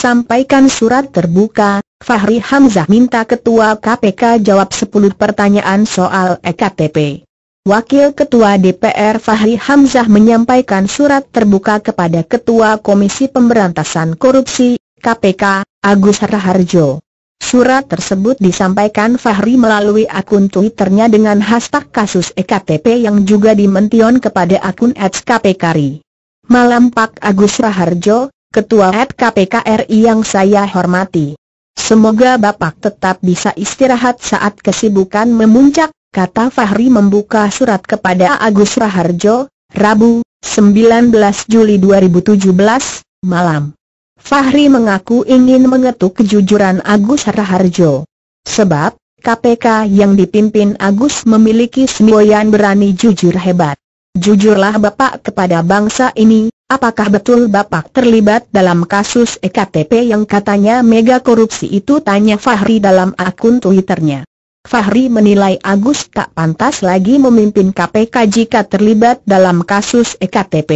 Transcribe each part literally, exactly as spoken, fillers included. sampaikan surat terbuka, Fahri Hamzah minta Ketua K P K jawab sepuluh pertanyaan soal E K T P. Wakil Ketua D P R Fahri Hamzah menyampaikan surat terbuka kepada Ketua Komisi Pemberantasan Korupsi, K P K, Agus Rahardjo. Surat tersebut disampaikan Fahri melalui akun Twitternya dengan hashtag kasus E K T P yang juga dimention kepada akun et K P K R I. Malam Pak Agus Rahardjo, Ketua et K P K R I yang saya hormati. Semoga Bapak tetap bisa istirahat saat kesibukan memuncak, kata Fahri membuka surat kepada Agus Rahardjo, Rabu, sembilan belas Juli dua ribu tujuh belas, malam. Fahri mengaku ingin mengetuk kejujuran Agus Rahardjo. Sebab, K P K yang dipimpin Agus memiliki semboyan berani jujur hebat. Jujurlah Bapak kepada bangsa ini, apakah betul Bapak terlibat dalam kasus E K T P yang katanya mega korupsi itu, tanya Fahri dalam akun Twitternya. Fahri menilai Agus tak pantas lagi memimpin K P K jika terlibat dalam kasus E K T P.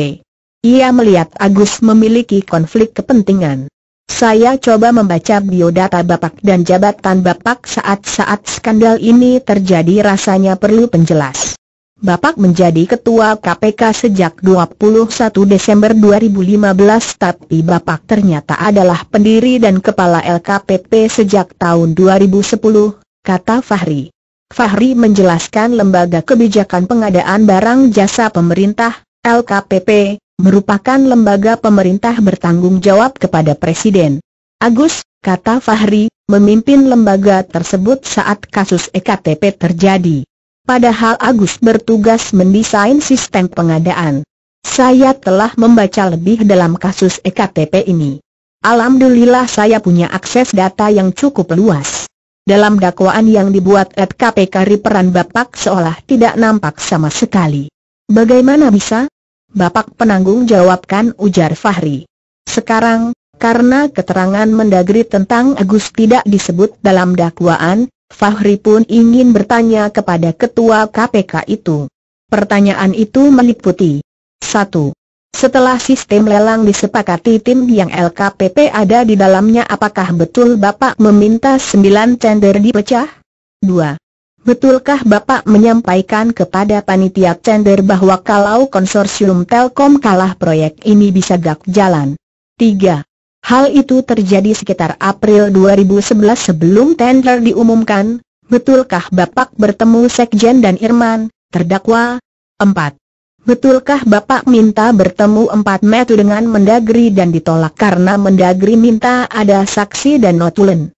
Ia melihat Agus memiliki konflik kepentingan. Saya coba membaca biodata Bapak dan jabatan Bapak saat-saat skandal ini terjadi, rasanya perlu penjelas. Bapak menjadi Ketua K P K sejak dua puluh satu Desember dua ribu lima belas, tapi Bapak ternyata adalah pendiri dan kepala L K P P sejak tahun dua ribu sepuluh. Kata Fahri. Fahri menjelaskan Lembaga Kebijakan Pengadaan Barang Jasa Pemerintah, L K P P, merupakan lembaga pemerintah bertanggung jawab kepada Presiden. Agus, kata Fahri, memimpin lembaga tersebut saat kasus E K T P terjadi. Padahal Agus bertugas mendesain sistem pengadaan. Saya telah membaca lebih dalam kasus E K T P ini. Alhamdulillah saya punya akses data yang cukup luas. Dalam dakwaan yang dibuat L K P K R I, peran Bapak seolah tidak nampak sama sekali. Bagaimana bisa? Bapak penanggung jawabkan, ujar Fahri. Sekarang, karena keterangan Mendagri tentang Agus tidak disebut dalam dakwaan, Fahri pun ingin bertanya kepada Ketua K P K itu. Pertanyaan itu meliputi: satu. Setelah sistem lelang disepakati tim yang L K P P ada di dalamnya, apakah betul Bapak meminta sembilan tender dipecah? dua. Betulkah Bapak menyampaikan kepada panitia tender bahwa kalau konsorsium Telkom kalah proyek ini bisa gak jalan? tiga. Hal itu terjadi sekitar April dua ribu sebelas sebelum tender diumumkan, betulkah Bapak bertemu Sekjen dan Irman, terdakwa? empat. Betulkah Bapak minta bertemu empat metu dengan Mendagri dan ditolak karena Mendagri minta ada saksi dan notulen?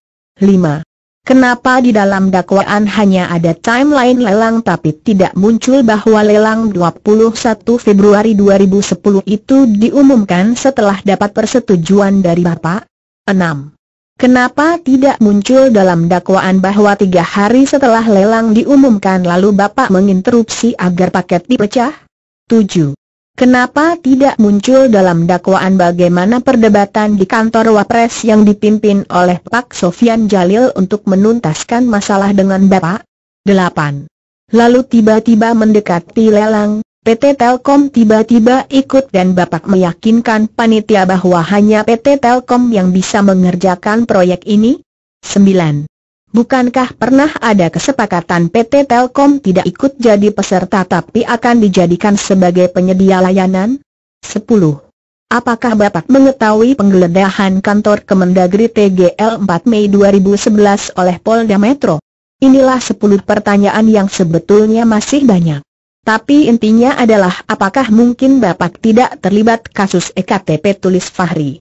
lima. Kenapa di dalam dakwaan hanya ada timeline lelang tapi tidak muncul bahwa lelang dua puluh satu Februari dua ribu sepuluh itu diumumkan setelah dapat persetujuan dari Bapak? enam. Kenapa tidak muncul dalam dakwaan bahwa tiga hari setelah lelang diumumkan lalu Bapak menginterupsi agar paket dipecah? tujuh. Kenapa tidak muncul dalam dakwaan bagaimana perdebatan di kantor Wapres yang dipimpin oleh Pak Sofyan Jalil untuk menuntaskan masalah dengan Bapak? delapan. Lalu tiba-tiba mendekati lelang, P T Telkom tiba-tiba ikut dan Bapak meyakinkan panitia bahwa hanya P T Telkom yang bisa mengerjakan proyek ini? sembilan. Bukankah pernah ada kesepakatan P T Telkom tidak ikut jadi peserta tapi akan dijadikan sebagai penyedia layanan? sepuluh. Apakah Bapak mengetahui penggeledahan kantor Kemendagri tanggal empat Mei dua ribu sebelas oleh Polda Metro? Inilah sepuluh pertanyaan yang sebetulnya masih banyak. Tapi intinya adalah apakah mungkin Bapak tidak terlibat kasus E K T P, tulis Fahri.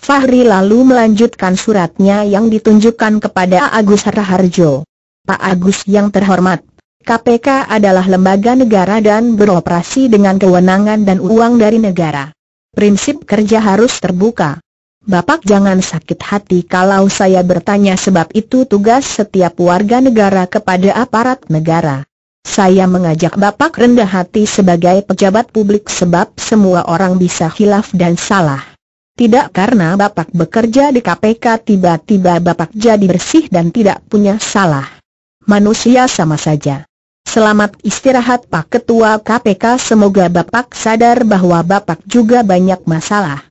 Fahri lalu melanjutkan suratnya yang ditunjukkan kepada Agus Rahardjo. Pak Agus yang terhormat, K P K adalah lembaga negara dan beroperasi dengan kewenangan dan uang dari negara. Prinsip kerja harus terbuka. Bapak jangan sakit hati kalau saya bertanya, sebab itu tugas setiap warga negara kepada aparat negara. Saya mengajak Bapak rendah hati sebagai pejabat publik, sebab semua orang bisa khilaf dan salah. Tidak karena Bapak bekerja di K P K tiba-tiba Bapak jadi bersih dan tidak punya salah. Manusia sama saja. Selamat istirahat Pak Ketua K P K, semoga Bapak sadar bahwa Bapak juga banyak masalah.